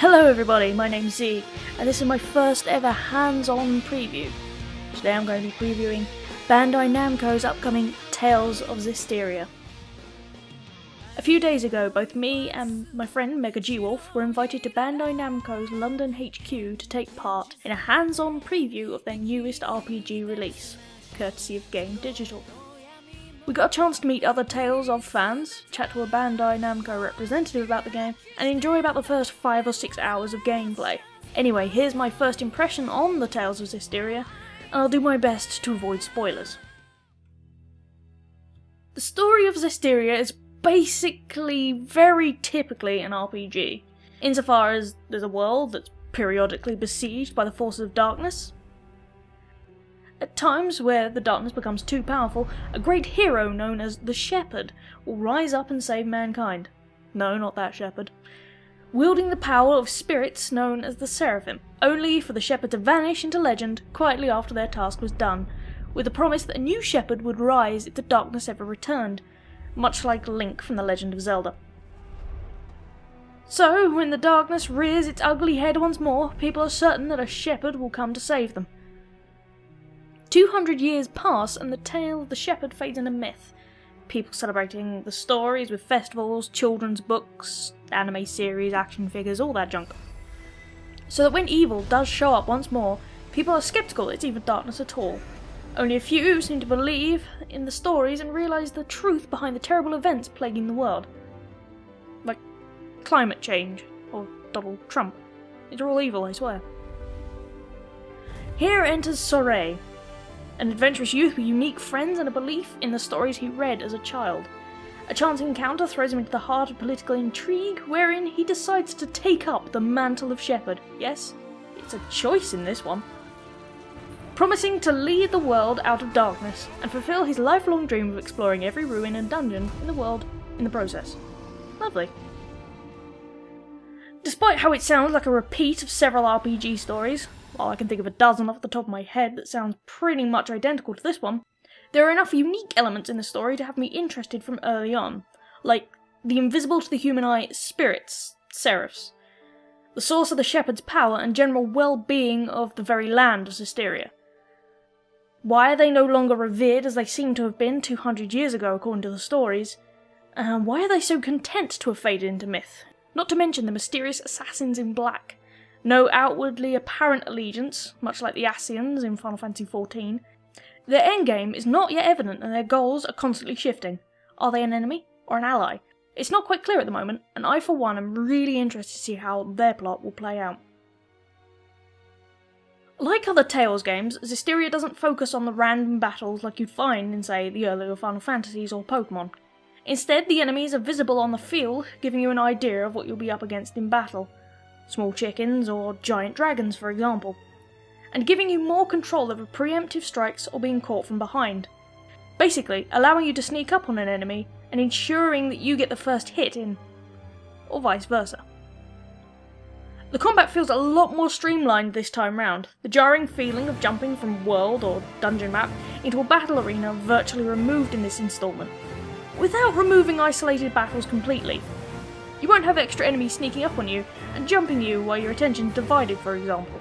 Hello everybody, my name's Z, and this is my first ever hands-on preview. Today I'm going to be previewing Bandai Namco's upcoming Tales of Zestiria. A few days ago, both me and my friend Mega G Wolf were invited to Bandai Namco's London HQ to take part in a hands-on preview of their newest RPG release, courtesy of Game Digital. We got a chance to meet other Tales of fans, chat to a Bandai Namco representative about the game, and enjoy about the first 5 or 6 hours of gameplay. Anyway, here's my first impression on the Tales of Zestiria, and I'll do my best to avoid spoilers. The story of Zestiria is basically very typically an RPG, insofar as there's a world that's periodically besieged by the forces of darkness. At times where the darkness becomes too powerful, a great hero known as the Shepherd will rise up and save mankind. No, not that Shepherd. Wielding the power of spirits known as the Seraphim, only for the Shepherd to vanish into legend quietly after their task was done, with the promise that a new Shepherd would rise if the darkness ever returned, much like Link from The Legend of Zelda. So, when the darkness rears its ugly head once more, people are certain that a Shepherd will come to save them. 200 years pass and the tale of the Shepherd fades into myth, people celebrating the stories with festivals, children's books, anime series, action figures, all that junk. So that when evil does show up once more, people are sceptical it's even darkness at all. Only a few seem to believe in the stories and realise the truth behind the terrible events plaguing the world. Like climate change, or Donald Trump. These are all evil, I swear. Here enters Sorey, an adventurous youth with unique friends and a belief in the stories he read as a child. A chance encounter throws him into the heart of political intrigue, wherein he decides to take up the mantle of Shepherd. Yes, it's a choice in this one. Promising to lead the world out of darkness and fulfill his lifelong dream of exploring every ruin and dungeon in the world in the process. Lovely. Despite how it sounds like a repeat of several RPG stories, well, I can think of a dozen off the top of my head that sounds pretty much identical to this one, there are enough unique elements in the story to have me interested from early on, like the invisible to the human eye spirits, seraphs, the source of the Shepherd's power and general well-being of the very land of Zestiria. Why are they no longer revered as they seem to have been 200 years ago according to the stories, and why are they so content to have faded into myth? Not to mention the mysterious assassins in black. No outwardly apparent allegiance, much like the Ascians in Final Fantasy XIV. Their endgame is not yet evident and their goals are constantly shifting. Are they an enemy or an ally? It's not quite clear at the moment, and I for one am really interested to see how their plot will play out. Like other Tales games, Zestiria doesn't focus on the random battles like you'd find in, say, the earlier Final Fantasies or Pokemon. Instead, the enemies are visible on the field, giving you an idea of what you'll be up against in battle. Small chickens or giant dragons, for example, and giving you more control over preemptive strikes or being caught from behind. Basically, allowing you to sneak up on an enemy and ensuring that you get the first hit in, or vice versa. The combat feels a lot more streamlined this time round, the jarring feeling of jumping from world or dungeon map into a battle arena virtually removed in this installment, without removing isolated battles completely. You won't have extra enemies sneaking up on you and jumping you while your attention's divided, for example.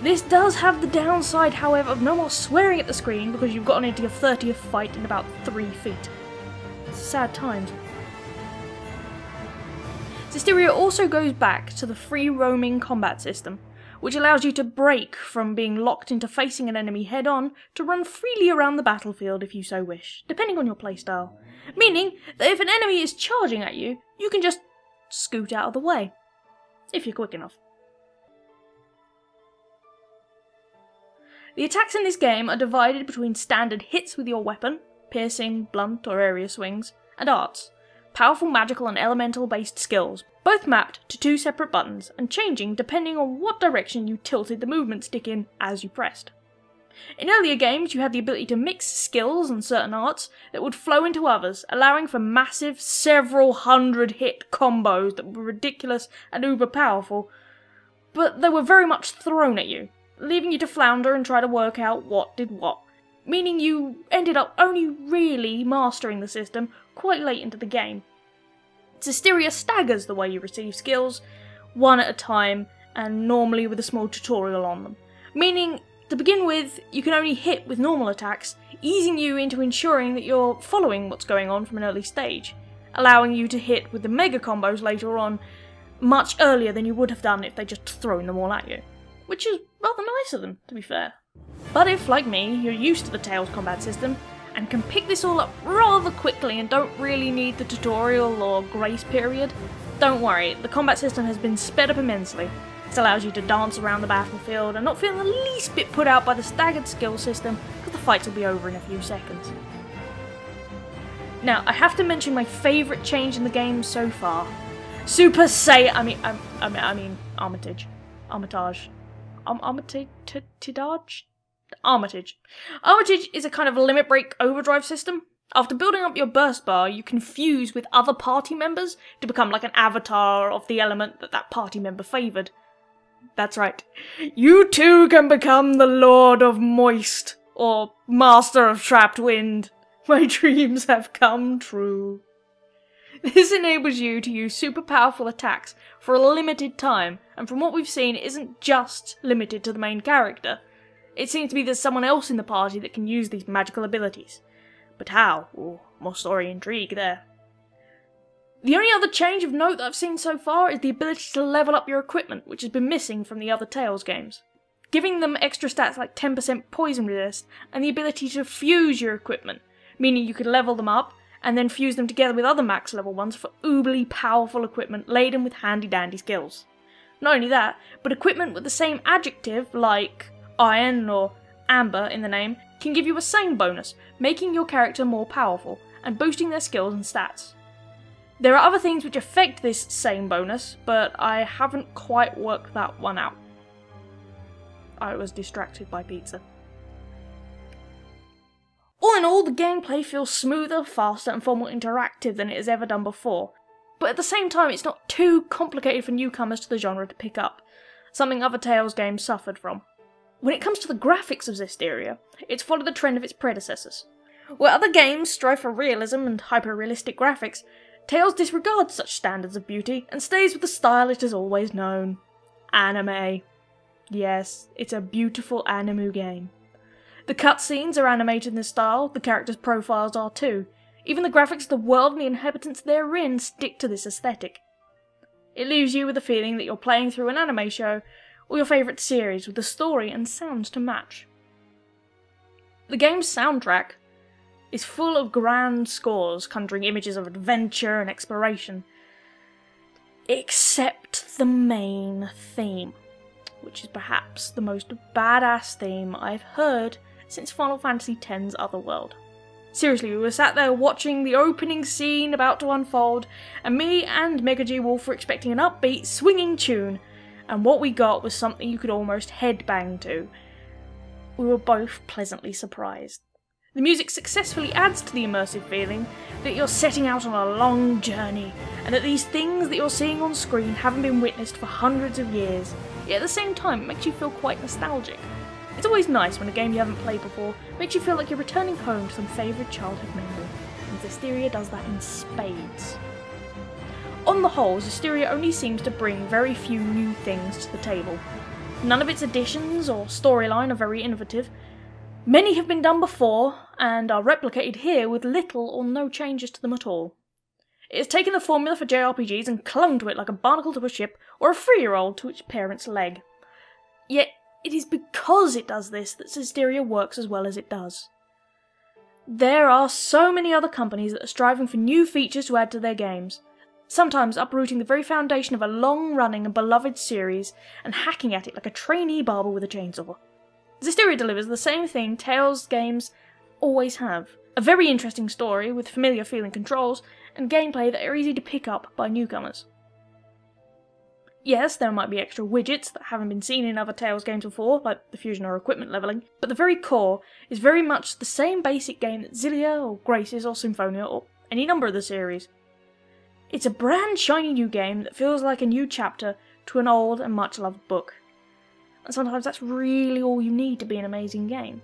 This does have the downside, however, of no more swearing at the screen because you've gotten into your 30th fight in about 3 feet. Sad times. Zestiria also goes back to the free-roaming combat system, which allows you to break from being locked into facing an enemy head-on to run freely around the battlefield if you so wish, depending on your playstyle. Meaning that if an enemy is charging at you, you can just scoot out of the way, if you're quick enough. The attacks in this game are divided between standard hits with your weapon, piercing, blunt or area swings, and arts, powerful magical and elemental based skills, both mapped to 2 separate buttons and changing depending on what direction you tilted the movement stick in as you pressed. In earlier games you had the ability to mix skills and certain arts that would flow into others, allowing for massive several hundred hit combos that were ridiculous and uber powerful, but they were very much thrown at you, leaving you to flounder and try to work out what did what, meaning you ended up only really mastering the system quite late into the game. Zestiria staggers the way you receive skills, one at a time, and normally with a small tutorial on them. Meaning, to begin with, you can only hit with normal attacks, easing you into ensuring that you're following what's going on from an early stage, allowing you to hit with the mega combos later on much earlier than you would have done if they'd just thrown them all at you. Which is rather nice of them, to be fair. But if, like me, you're used to the Tales combat system, and can pick this all up rather quickly and don't really need the tutorial or grace period, don't worry, the combat system has been sped up immensely. This allows you to dance around the battlefield and not feel the least bit put out by the staggered skill system, because the fights will be over in a few seconds. Now, I have to mention my favourite change in the game so far. Super Saiyan, Armitage. Armitage is a kind of limit break overdrive system. After building up your burst bar, you can fuse with other party members to become like an avatar of the element that that party member favoured. That's right. You too can become the Lord of Moist, or Master of Trapped Wind. My dreams have come true. This enables you to use super powerful attacks for a limited time, and from what we've seen, it isn't just limited to the main character. It seems to be there's someone else in the party that can use these magical abilities. But how? Ooh, more story intrigue there. The only other change of note that I've seen so far is the ability to level up your equipment, which has been missing from the other Tales games. Giving them extra stats like 10% poison resist, and the ability to fuse your equipment, meaning you could level them up, and then fuse them together with other max level ones for uberly powerful equipment laden with handy dandy skills. Not only that, but equipment with the same adjective, like iron or amber in the name, can give you a same bonus, making your character more powerful and boosting their skills and stats. There are other things which affect this same bonus, but I haven't quite worked that one out. I was distracted by pizza. All in all, the gameplay feels smoother, faster and far more interactive than it has ever done before, but at the same time it's not too complicated for newcomers to the genre to pick up, something other Tales games suffered from. When it comes to the graphics of Zestiria, it's followed the trend of its predecessors. Where other games strive for realism and hyper-realistic graphics, Tales disregards such standards of beauty and stays with the style it has always known. Anime. Yes, it's a beautiful anime game. The cutscenes are animated in this style, the characters' profiles are too. Even the graphics of the world and the inhabitants therein stick to this aesthetic. It leaves you with the feeling that you're playing through an anime show, or your favourite series, with the story and sounds to match. The game's soundtrack is full of grand scores, conjuring images of adventure and exploration, except the main theme, which is perhaps the most badass theme I've heard since Final Fantasy X's Otherworld. Seriously, we were sat there watching the opening scene about to unfold, and me and Mega G Wolf were expecting an upbeat, swinging tune, and what we got was something you could almost headbang to. We were both pleasantly surprised. The music successfully adds to the immersive feeling that you're setting out on a long journey, and that these things that you're seeing on screen haven't been witnessed for hundreds of years, yet at the same time it makes you feel quite nostalgic. It's always nice when a game you haven't played before makes you feel like you're returning home to some favourite childhood memory, and Zestiria does that in spades. On the whole, Zestiria only seems to bring very few new things to the table. None of its additions or storyline are very innovative. Many have been done before, and are replicated here with little or no changes to them at all. It has taken the formula for JRPGs and clung to it like a barnacle to a ship, or a 3-year-old to its parent's leg. Yet, it is because it does this that Zestiria works as well as it does. There are so many other companies that are striving for new features to add to their games, sometimes uprooting the very foundation of a long-running and beloved series and hacking at it like a trainee barber with a chainsaw. Zestiria delivers the same thing Tales games always have. A very interesting story with familiar feeling controls and gameplay that are easy to pick up by newcomers. Yes, there might be extra widgets that haven't been seen in other Tales games before, like the fusion or equipment levelling, but the very core is very much the same basic game that Xillia or Graces or Symphonia or any number of the series. It's a brand shiny new game that feels like a new chapter to an old and much loved book. And sometimes that's really all you need to be an amazing game.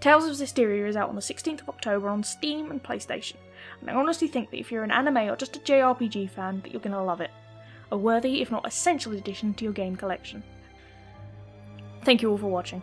Tales of Zestiria is out on the 16th of October on Steam and PlayStation, and I honestly think that if you're an anime or just a JRPG fan that you're going to love it. a worthy, if not essential, addition to your game collection. Thank you all for watching.